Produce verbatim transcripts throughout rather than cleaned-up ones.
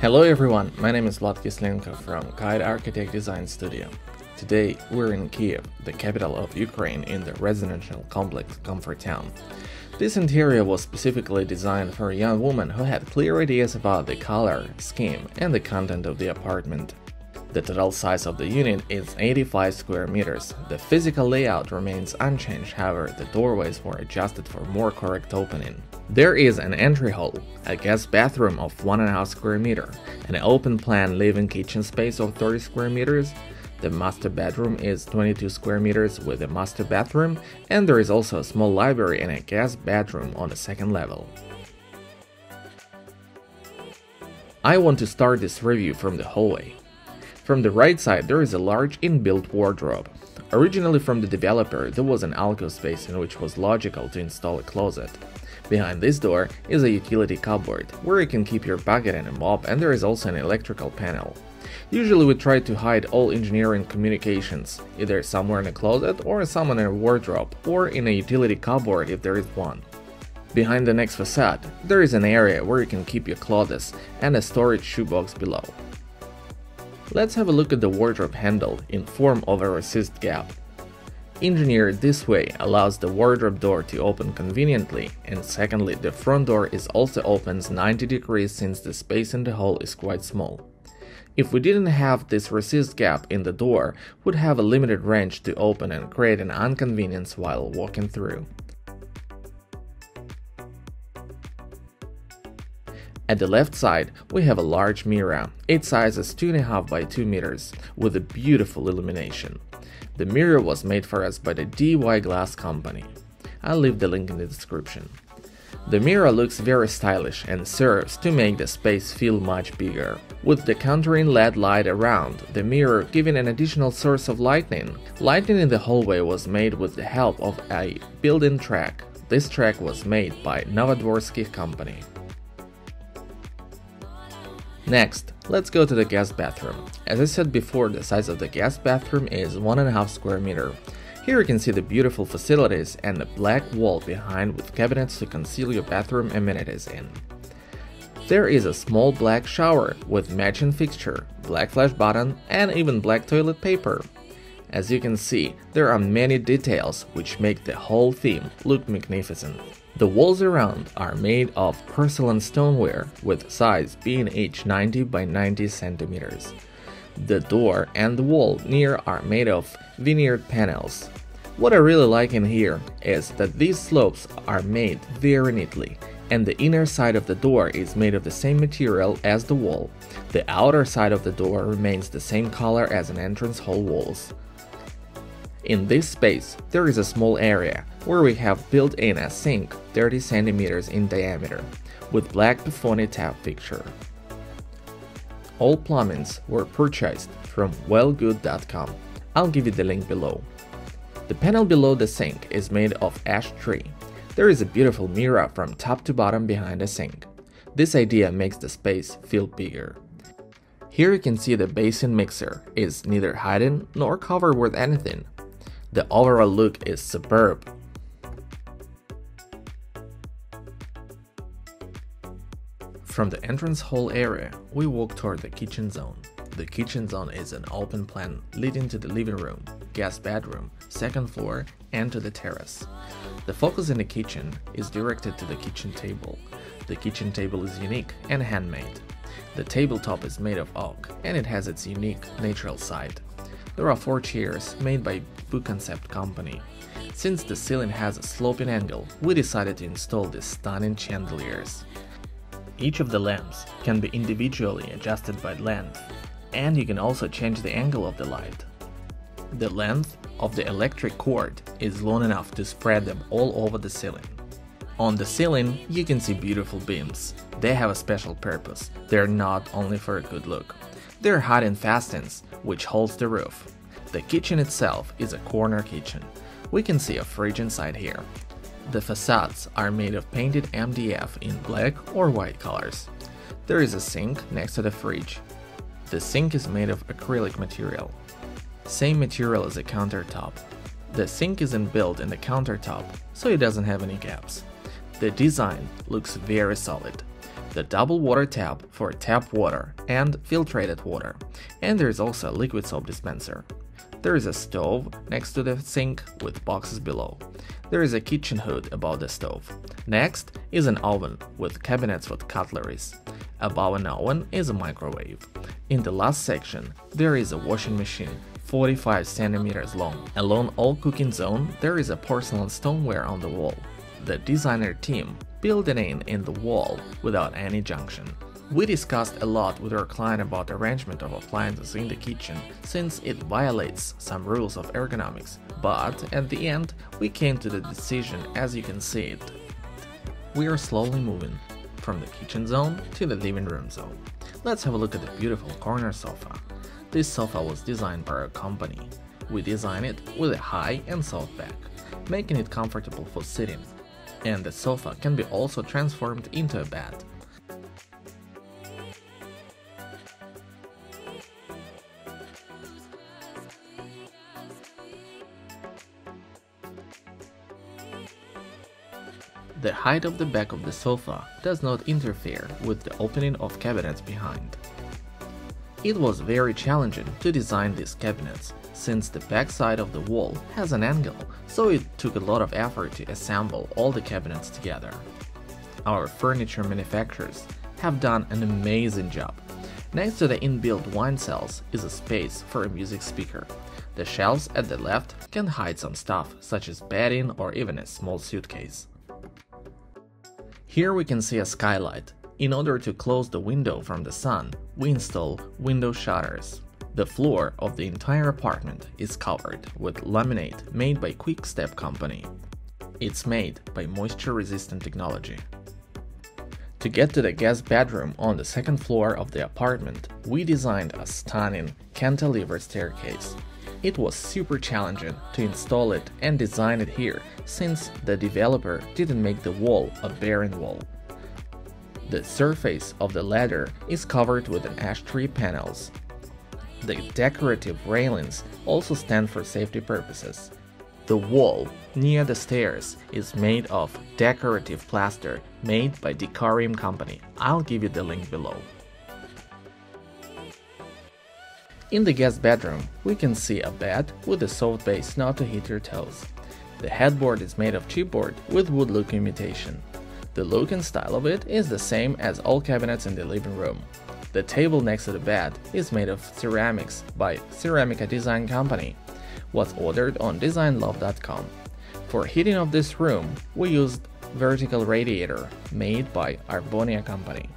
Hello everyone, my name is Vlad Kislenka from Kyde Architect Design Studio. Today we're in Kyiv, the capital of Ukraine, in the residential complex Comfort Town. This interior was specifically designed for a young woman who had clear ideas about the color, scheme and the content of the apartment. The total size of the unit is eighty-five square meters. The physical layout remains unchanged, however, the doorways were adjusted for more correct opening. There is an entry hall, a guest bathroom of one point five square meter, an open plan living kitchen space of thirty square meters, the master bedroom is twenty-two square meters with a master bathroom, and there is also a small library and a guest bedroom on the second level. I want to start this review from the hallway. From the right side there is a large inbuilt wardrobe. Originally from the developer there was an alcove space in which was logical to install a closet. Behind this door is a utility cupboard where you can keep your bucket and a mop, and there is also an electrical panel. Usually we try to hide all engineering communications, either somewhere in a closet or somewhere in a wardrobe or in a utility cupboard if there is one. Behind the next facade there is an area where you can keep your clothes and a storage shoebox below. Let's have a look at the wardrobe handle in form of a recessed gap. Engineered this way allows the wardrobe door to open conveniently, and secondly the front door is also opens ninety degrees since the space in the hall is quite small. If we didn't have this recessed gap in the door, we'd have a limited range to open and create an inconvenience while walking through. At the left side, we have a large mirror. Its size is two and a half by two meters, with a beautiful illumination. The mirror was made for us by the D Y Glass Company. I'll leave the link in the description. The mirror looks very stylish and serves to make the space feel much bigger. With the countering L E D light around, the mirror giving an additional source of lighting. Lighting in the hallway was made with the help of a built-in track. This track was made by Novodvorsky company. Next, let's go to the guest bathroom. As I said before, the size of the guest bathroom is one and a half square meter. Here you can see the beautiful facilities and the black wall behind with cabinets to conceal your bathroom amenities in. There is a small black shower with matching fixture, black flash button and even black toilet paper. As you can see, there are many details which make the whole theme look magnificent. The walls around are made of porcelain stoneware, with size being each ninety by ninety centimeters. The door and the wall near are made of veneered panels. What I really like in here is that these slopes are made very neatly, and the inner side of the door is made of the same material as the wall. The outer side of the door remains the same color as an entrance hall walls. In this space, there is a small area where we have built in a sink thirty centimeters in diameter with black Paffoni tap fixture. All plumbings were purchased from well good dot com. I'll give you the link below. The panel below the sink is made of ash tree. There is a beautiful mirror from top to bottom behind the sink. This idea makes the space feel bigger. Here you can see the basin mixer is neither hidden nor covered with anything. The overall look is superb. From the entrance hall area, we walk toward the kitchen zone. The kitchen zone is an open plan leading to the living room, guest bedroom, second floor and to the terrace. The focus in the kitchen is directed to the kitchen table. The kitchen table is unique and handmade. The tabletop is made of oak and it has its unique natural side. There are four chairs made by BoConcept company. Since the ceiling has a sloping angle, we decided to install these stunning chandeliers. Each of the lamps can be individually adjusted by length, and you can also change the angle of the light. The length of the electric cord is long enough to spread them all over the ceiling. On the ceiling, you can see beautiful beams. They have a special purpose. They're not only for a good look. They're hiding fastenings, which holds the roof. The kitchen itself is a corner kitchen. We can see a fridge inside here. The facades are made of painted M D F in black or white colors. There is a sink next to the fridge. The sink is made of acrylic material. Same material as the countertop. The sink isn't built in the countertop, so it doesn't have any gaps. The design looks very solid. The double water tap for tap water and filtrated water. And there is also a liquid soap dispenser. There is a stove next to the sink with boxes below. There is a kitchen hood above the stove. Next is an oven with cabinets with cutleries. Above an oven is a microwave. In the last section, there is a washing machine forty-five centimeters long. Along all cooking zone, there is a porcelain stoneware on the wall. The designer team built an inn in the wall without any junction. We discussed a lot with our client about arrangement of appliances in the kitchen, since it violates some rules of ergonomics, but at the end we came to the decision as you can see it. We are slowly moving from the kitchen zone to the living room zone. Let's have a look at the beautiful corner sofa. This sofa was designed by our company. We designed it with a high and soft back, making it comfortable for sitting, and the sofa can be also transformed into a bed. The height of the back of the sofa does not interfere with the opening of cabinets behind. It was very challenging to design these cabinets, since the back side of the wall has an angle, so it took a lot of effort to assemble all the cabinets together. Our furniture manufacturers have done an amazing job. Next to the inbuilt wine cells is a space for a music speaker. The shelves at the left can hide some stuff, such as bedding or even a small suitcase. Here we can see a skylight. In order to close the window from the sun, we install window shutters. The floor of the entire apartment is covered with laminate made by Quickstep Company. It's made by moisture-resistant technology. To get to the guest bedroom on the second floor of the apartment, we designed a stunning cantilever staircase. It was super challenging to install it and design it here, since the developer didn't make the wall a barren wall. The surface of the ladder is covered with an ash tree panels. The decorative railings also stand for safety purposes. The wall near the stairs is made of decorative plaster made by Decorium Company. I'll give you the link below. In the guest bedroom, we can see a bed with a soft base not to hit your toes. The headboard is made of chipboard with wood-look imitation. The look and style of it is the same as all cabinets in the living room. The table next to the bed is made of ceramics by Ceramica Design Company, was ordered on design love dot com. For heating of this room, we used vertical radiator made by Arbonia Company.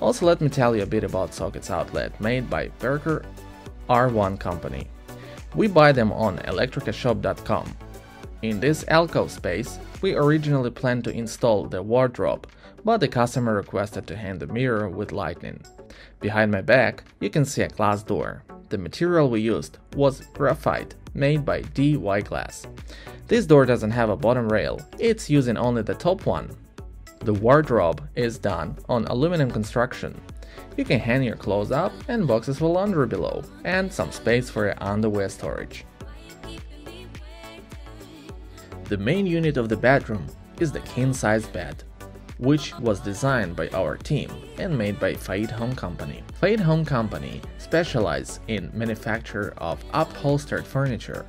Also, let me tell you a bit about sockets outlet made by Berker R one Company. We buy them on electrica shop dot com. In this alcove space, we originally planned to install the wardrobe, but the customer requested to hang the mirror with lightning. Behind my back, you can see a glass door. The material we used was graphite, made by D Y Glass. This door doesn't have a bottom rail, it's using only the top one. The wardrobe is done on aluminum construction. You can hang your clothes up and boxes for laundry below, and some space for your underwear storage. The main unit of the bedroom is the king-size bed, which was designed by our team and made by Faid Home Company. Faid Home Company specializes in manufacture of upholstered furniture.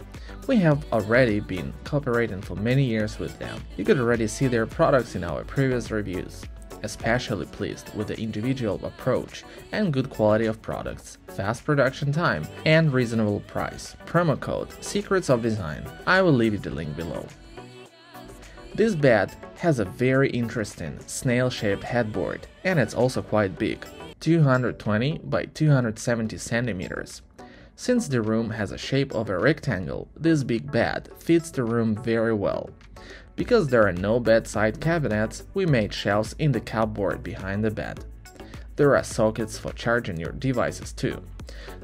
We have already been cooperating for many years with them. You could already see their products in our previous reviews. Especially pleased with the individual approach and good quality of products, fast production time and reasonable price. Promo code Secrets of Design. I will leave you the link below. This bed has a very interesting snail-shaped headboard, and it's also quite big, two hundred twenty by two hundred seventy centimeters. Since the room has a shape of a rectangle, this big bed fits the room very well. Because there are no bedside cabinets, we made shelves in the cupboard behind the bed. There are sockets for charging your devices too.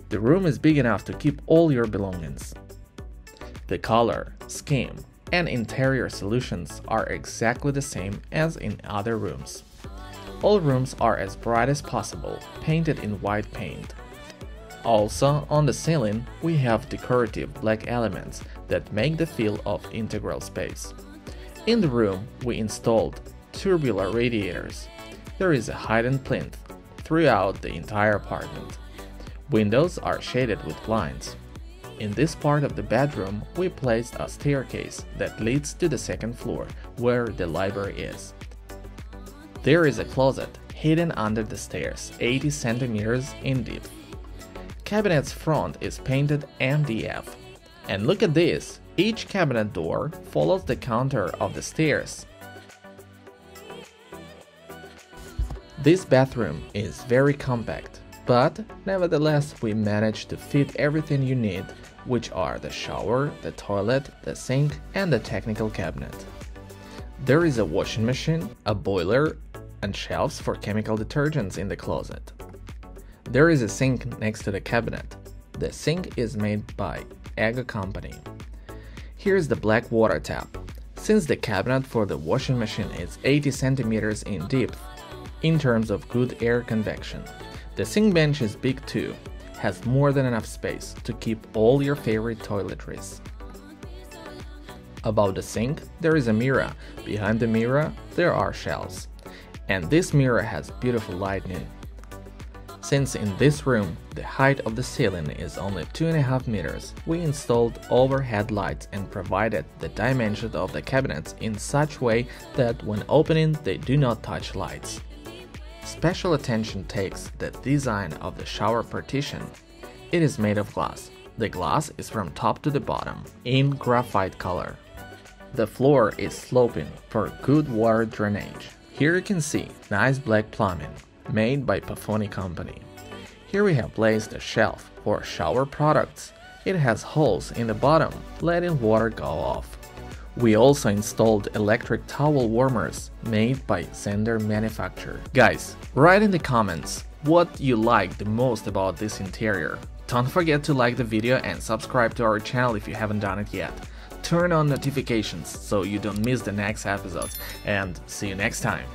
The room is big enough to keep all your belongings. The color, scheme, and interior solutions are exactly the same as in other rooms. All rooms are as bright as possible, painted in white paint. Also, on the ceiling, we have decorative black elements that make the feel of integral space. In the room, we installed tubular radiators. There is a hidden plinth throughout the entire apartment. Windows are shaded with blinds. In this part of the bedroom, we placed a staircase that leads to the second floor, where the library is. There is a closet hidden under the stairs, eighty centimeters in depth. Cabinet's front is painted M D F. And look at this, each cabinet door follows the contour of the stairs. This bathroom is very compact, but nevertheless we managed to fit everything you need, which are the shower, the toilet, the sink, and the technical cabinet. There is a washing machine, a boiler, and shelves for chemical detergents in the closet. There is a sink next to the cabinet. The sink is made by Aga company. Here's the black water tap. Since the cabinet for the washing machine is eighty centimeters in depth, in terms of good air convection, the sink bench is big too, has more than enough space to keep all your favorite toiletries. Above the sink, there is a mirror. Behind the mirror, there are shelves. And this mirror has beautiful lighting. Since in this room, the height of the ceiling is only two and a half meters, we installed overhead lights and provided the dimensions of the cabinets in such way that when opening, they do not touch lights. Special attention takes the design of the shower partition. It is made of glass. The glass is from top to the bottom, in graphite color. The floor is sloping for good water drainage. Here you can see nice black plumbing, made by Paffoni company. Here we have placed a shelf for shower products. It has holes in the bottom, letting water go off. We also installed electric towel warmers made by Zender Manufacture. Guys, write in the comments what you like the most about this interior. Don't forget to like the video and subscribe to our channel if you haven't done it yet. Turn on notifications so you don't miss the next episodes, and see you next time.